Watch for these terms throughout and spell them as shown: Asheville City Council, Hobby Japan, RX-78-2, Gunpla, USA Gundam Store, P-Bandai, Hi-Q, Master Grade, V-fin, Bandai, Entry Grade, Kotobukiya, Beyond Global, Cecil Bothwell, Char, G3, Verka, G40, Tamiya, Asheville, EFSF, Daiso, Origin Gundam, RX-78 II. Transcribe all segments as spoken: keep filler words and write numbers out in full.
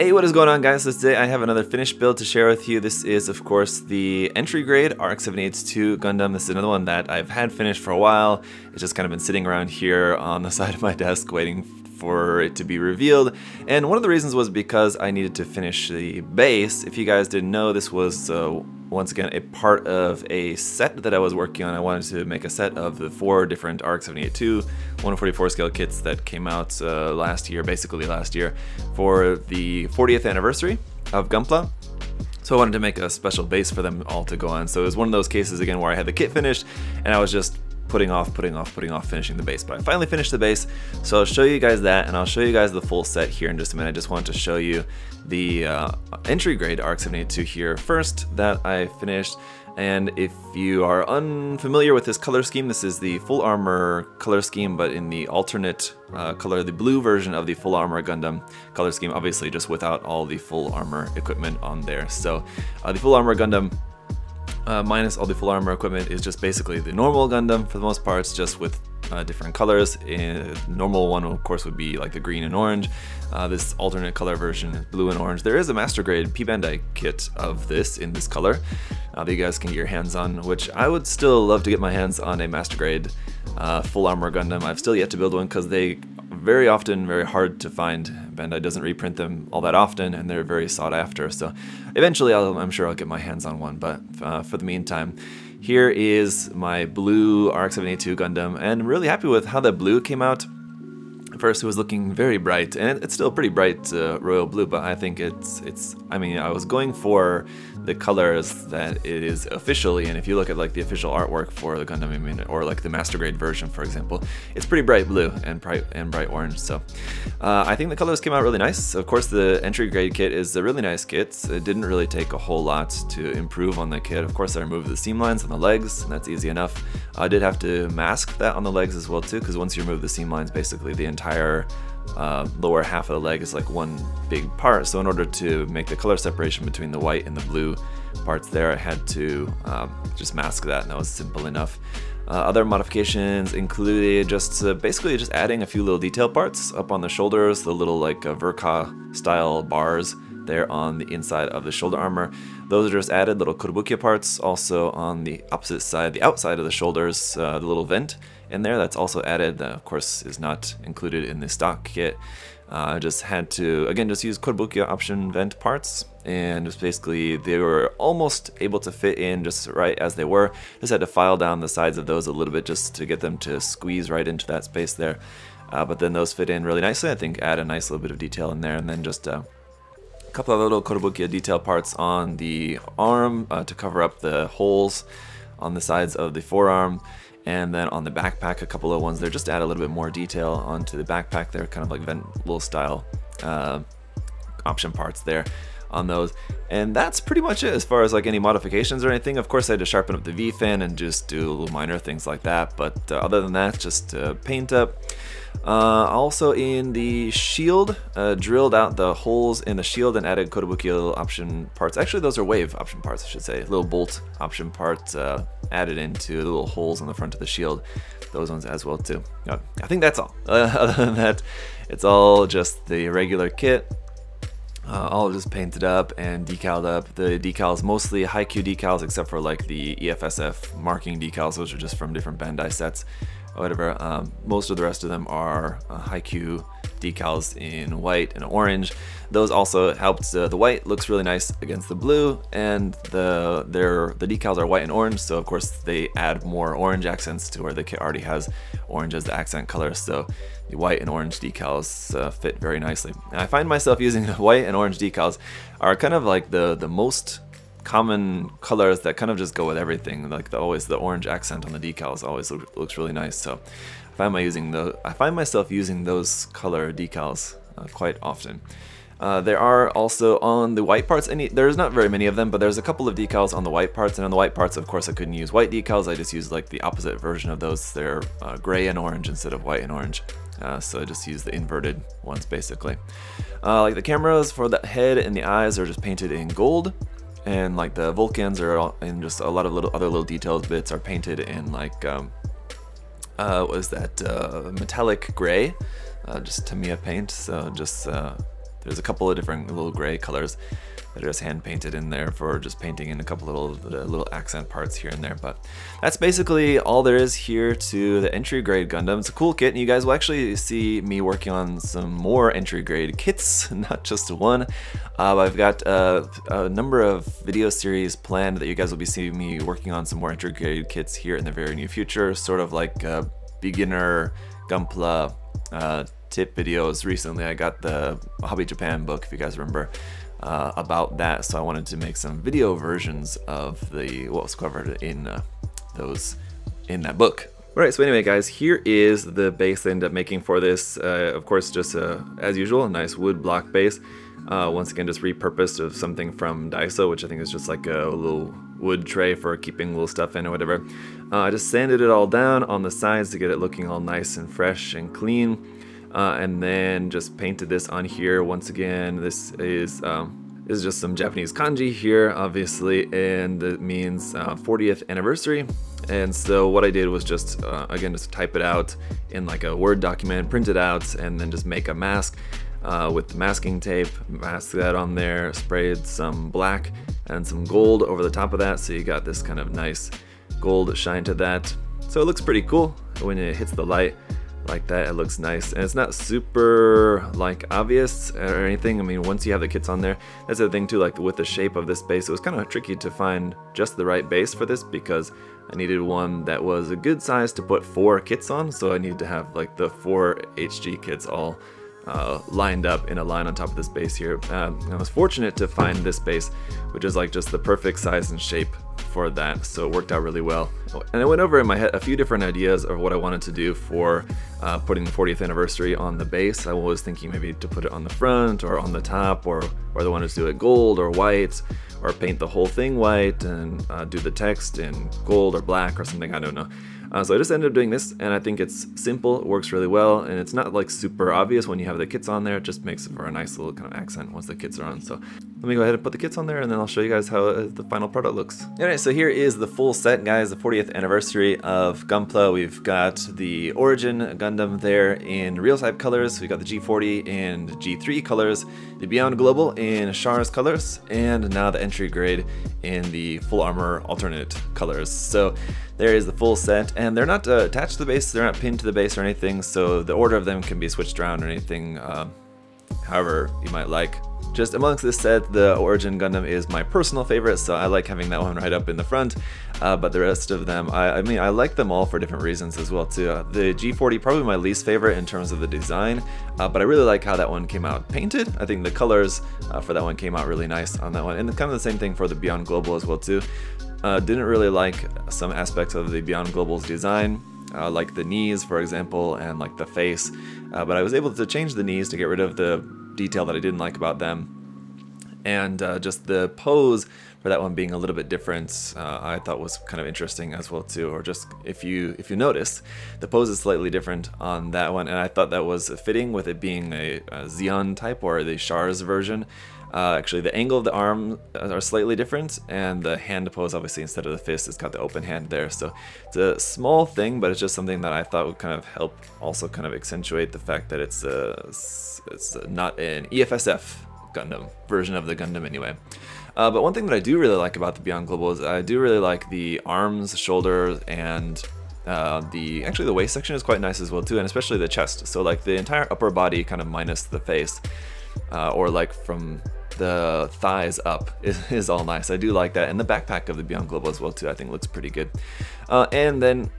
Hey, what is going on, guys? So today I have another finished build to share with you. This is, of course, the entry grade R X seventy-eight two Gundam. This is another one that I've had finished for a while. It's just kind of been sitting around here on the side of my desk waiting for it to be revealed. And one of the reasons was because I needed to finish the base. If you guys didn't know, this was uh, once again a part of a set that I was working on. I wanted to make a set of the four different R X seventy-eight two one forty-four scale kits that came out uh, last year, basically last year, for the fortieth anniversary of Gunpla. So I wanted to make a special base for them all to go on. So it was one of those cases again where I had the kit finished and I was just putting off, putting off, putting off finishing the base, but I finally finished the base. So I'll show you guys that, and I'll show you guys the full set here in just a minute. I just wanted to show you the uh, entry grade R X seventy-eight two here first that I finished. And if you are unfamiliar with this color scheme, this is the full armor color scheme, but in the alternate uh, color, the blue version of the full armor Gundam color scheme, obviously just without all the full armor equipment on there. So uh, the full armor Gundam Uh, minus all the full armor equipment is just basically the normal Gundam for the most part. It's just with uh, different colors. Uh, normal one, of course, would be like the green and orange. Uh, this alternate color version is blue and orange. There is a Master Grade P-Bandai kit of this in this color uh, that you guys can get your hands on, which I would still love to get my hands on a Master Grade uh, full armor Gundam. I've still yet to build one because they very often, very hard to find. Bandai doesn't reprint them all that often, and they're very sought after. So eventually, I'll, I'm sure I'll get my hands on one, but uh, for the meantime, here is my blue R X seventy-eight two Gundam, and I'm really happy with how the blue came out. At first, it was looking very bright, and it's still pretty bright uh, royal blue, but I think it's, it's, I mean, I was going for the colors that it is officially, and if you look at like the official artwork for the Gundam, I mean, or like the Master Grade version, for example, it's pretty bright blue and bright and bright orange. So uh, I think the colors came out really nice. Of course, the entry grade kit is a really nice kit. It didn't really take a whole lot to improve on the kit. Of course, I removed the seam lines on the legs, and that's easy enough. I did have to mask that on the legs as well too, because once you remove the seam lines, basically the entire Uh, lower half of the leg is like one big part, so in order to make the color separation between the white and the blue parts there, I had to um, just mask that, and that was simple enough. Uh, other modifications included just uh, basically just adding a few little detail parts up on the shoulders, the little like uh, Verka style bars there on the inside of the shoulder armor. Those are just added little Kotobukiya parts also on the opposite side, the outside of the shoulders, uh, the little vent in there that's also added. That of course is not included in the stock kit. I uh, just had to again just use Kotobukiya option vent parts, and just basically they were almost able to fit in just right as they were. Just had to file down the sides of those a little bit just to get them to squeeze right into that space there. Uh, but then those fit in really nicely. I think add a nice little bit of detail in there, and then just uh, a couple of little Kotobukiya detail parts on the arm uh, to cover up the holes on the sides of the forearm. And then on the backpack, a couple of ones there just to add a little bit more detail onto the backpack. They're kind of like vent little style uh, option parts there on those. And that's pretty much it as far as like any modifications or anything. Of course, I had to sharpen up the V-fin and just do little minor things like that. But uh, other than that, just uh, paint up. Uh, also in the shield, uh, drilled out the holes in the shield and added Kotobukiya little option parts. Actually, those are wave option parts, I should say. Little bolt option parts uh, added into the little holes on the front of the shield. Those ones as well too. Yep. I think that's all. Uh, other than that, it's all just the regular kit. Uh, all just painted up and decaled up. The decals mostly Hi-Q decals, except for like the E F S F marking decals, which are just from different Bandai sets or whatever. Um, most of the rest of them are uh, Hi-Q decals in white and orange. Those also helped. Uh, the white looks really nice against the blue, and the their the decals are white and orange, so of course they add more orange accents to where the kit already has orange as the accent color. So the white and orange decals uh, fit very nicely. And I find myself using the white and orange decals are kind of like the the most common colors that kind of just go with everything. Like the, always the orange accent on the decals always look, looks really nice. So I find my using the I find myself using those color decals uh, quite often. Uh, there are also on the white parts, any, there's not very many of them, but there's a couple of decals on the white parts, and on the white parts, of course, I couldn't use white decals. I just used like the opposite version of those. They're uh, gray and orange instead of white and orange. Uh, so I just use the inverted ones basically. Uh, like the cameras for the head and the eyes are just painted in gold, and like the Vulcans are all in just a lot of little other little details bits are painted in like, um, uh, what is that? Uh, metallic gray, uh, just Tamiya paint. So just, uh, There's a couple of different little gray colors that are just hand painted in there for just painting in a couple little uh, little accent parts here and there. But that's basically all there is here to the entry grade Gundam. It's a cool kit, and you guys will actually see me working on some more entry grade kits, not just one. Uh, I've got uh, a number of video series planned that you guys will be seeing me working on some more entry grade kits here in the very near future, sort of like uh, beginner Gunpla uh, tip videos. Recently I got the Hobby Japan book, if you guys remember, uh, about that, so I wanted to make some video versions of the what was covered in uh, those in that book. Alright, so anyway guys, here is the base I ended up making for this. Uh, of course, just uh, as usual, a nice wood block base. Uh, once again, just repurposed of something from Daiso, which I think is just like a little wood tray for keeping little stuff in or whatever. Uh, I just sanded it all down on the sides to get it looking all nice and fresh and clean, uh, and then just painted this on here. Once again, this is um, this is just some Japanese kanji here, obviously, and it means uh, fortieth anniversary. And so what I did was just, uh, again, just type it out in like a Word document, print it out, and then just make a mask. Uh, with masking tape, mask that on there, sprayed some black and some gold over the top of that, so you got this kind of nice gold shine to that. So it looks pretty cool when it hits the light like that. It looks nice, and it's not super like obvious or anything. I mean, once you have the kits on there, that's the thing too, like with the shape of this base, it was kind of tricky to find just the right base for this, because I needed one that was a good size to put four kits on, so I needed to have like the four H G kits all Uh, lined up in a line on top of this base here. Uh, I was fortunate to find this base, which is like just the perfect size and shape for that, so it worked out really well. And I went over in my head a few different ideas of what I wanted to do for uh, putting the fortieth anniversary on the base. I was thinking maybe to put it on the front or on the top, or whether I wanted to do it gold or white, or paint the whole thing white and uh, do the text in gold or black or something, I don't know. Uh, so I just ended up doing this, and I think it's simple, it works really well, and it's not like super obvious when you have the kits on there. It just makes it for a nice little kind of accent once the kits are on. So let me go ahead and put the kits on there, and then I'll show you guys how the final product looks. Alright, so here is the full set, guys, the fortieth anniversary of Gunpla. We've got the Origin Gundam there in real type colors, we've got the G forty in G three colors, the Beyond Global in Char's colors, and now the entry grade in the full armor alternate colors. So there is the full set, and they're not uh, attached to the base, they're not pinned to the base or anything, so the order of them can be switched around or anything, uh, however you might like. Just amongst this set, the Origin Gundam is my personal favorite, so I like having that one right up in the front, uh, but the rest of them, I, I mean, I like them all for different reasons as well too. Uh, the G forty, probably my least favorite in terms of the design, uh, but I really like how that one came out painted. I think the colors uh, for that one came out really nice on that one, and kind of the same thing for the Beyond Global as well too. Uh, didn't really like some aspects of the Beyond Global's design, uh, like the knees, for example, and like the face, uh, but I was able to change the knees to get rid of the detail that I didn't like about them. And uh, just the pose for that one being a little bit different, uh, I thought was kind of interesting as well too. Or just if you if you notice, the pose is slightly different on that one, and I thought that was fitting with it being a, a Xeon type, or the Char's version. Uh, actually, the angle of the arm are slightly different, and the hand pose, obviously, instead of the fist, it's got the open hand there. So it's a small thing, but it's just something that I thought would kind of help also kind of accentuate the fact that it's a, it's not an E F S F Gundam version of the Gundam anyway. Uh, but one thing that I do really like about the Beyond Global is I do really like the arms, shoulders, and uh, the actually the waist section is quite nice as well too, and especially the chest. So like the entire upper body, kind of minus the face, uh, or like from the thighs up is, is all nice. I do like that, and the backpack of the Beyond Global as well too, I think looks pretty good. Uh, and then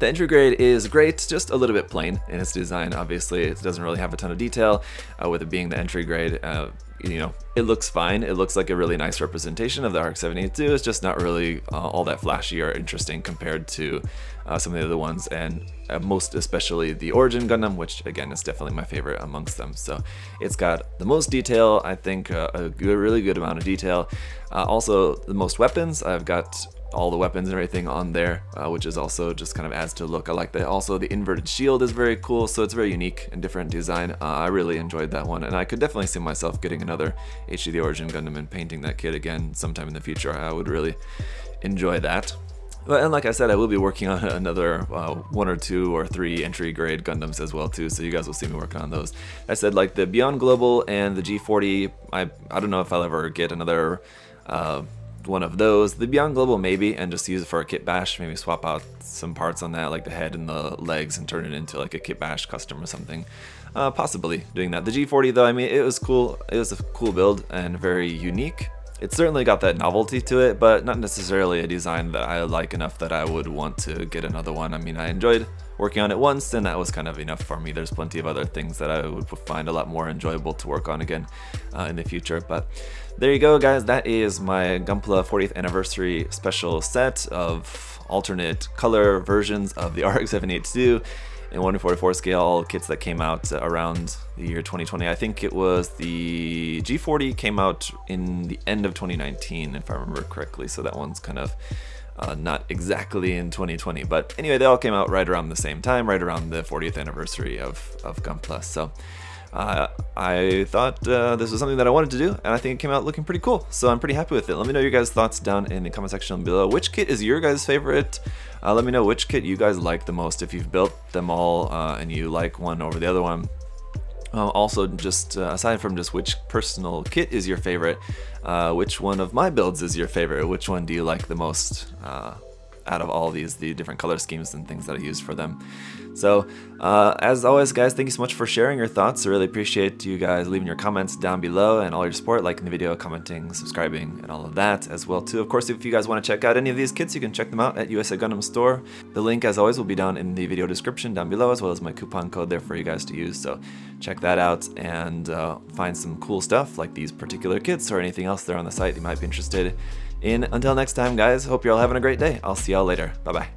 the entry grade is great, just a little bit plain in its design. Obviously, it doesn't really have a ton of detail, uh, with it being the entry grade. Uh, you know, it looks fine. It looks like a really nice representation of the R X seventy-eight two. It's just not really uh, all that flashy or interesting compared to uh, some of the other ones, and uh, most especially the Origin Gundam, which again is definitely my favorite amongst them. So it's got the most detail, I think, uh, a good, really good amount of detail. Uh, also, the most weapons. I've got all the weapons and everything on there, uh, which is also just kind of adds to the look. I like that. Also, the inverted shield is very cool, so it's very unique and different design. Uh, I really enjoyed that one, and I could definitely see myself getting another H G the Origin Gundam and painting that kit again sometime in the future. I would really enjoy that. And like I said, I will be working on another uh, one or two or three entry grade Gundams as well too, so you guys will see me working on those. I said, like the Beyond Global and the G forty, I, I don't know if I'll ever get another uh, one of those. The Beyond Global maybe, and just use it for a kit bash, maybe swap out some parts on that, like the head and the legs, and turn it into like a kit bash custom or something. Uh, possibly doing that. The G forty though, I mean, it was cool. It was a cool build and very unique. It's certainly got that novelty to it, but not necessarily a design that I like enough that I would want to get another one. I mean, I enjoyed working on it once, and that was kind of enough for me. There's plenty of other things that I would find a lot more enjoyable to work on again uh, in the future. But there you go, guys. That is my Gunpla fortieth anniversary special set of alternate color versions of the R X seven eighty-two and one to forty-four scale kits that came out around the year twenty twenty. I think it was the G forty came out in the end of twenty nineteen, if I remember correctly. So that one's kind of uh, not exactly in twenty twenty. But anyway, they all came out right around the same time, right around the fortieth anniversary of, of Gunpla. So uh, I thought uh, this was something that I wanted to do, and I think it came out looking pretty cool. So I'm pretty happy with it. Let me know your guys' thoughts down in the comment section below. Which kit is your guys' favorite? Uh, let me know which kit you guys like the most, if you've built them all uh, and you like one over the other one. Uh, also, just uh, aside from just which personal kit is your favorite, uh, which one of my builds is your favorite? Which one do you like the most uh, out of all these, the different color schemes and things that I used for them? So uh, as always, guys, thank you so much for sharing your thoughts. I really appreciate you guys leaving your comments down below and all your support, liking the video, commenting, subscribing, and all of that as well too. Of course, if you guys want to check out any of these kits, you can check them out at U S A Gundam Store. The link, as always, will be down in the video description down below, as well as my coupon code there for you guys to use. So check that out and uh, find some cool stuff like these particular kits or anything else there on the site you might be interested in. Until next time, guys, hope you're all having a great day. I'll see y'all later. Bye-bye.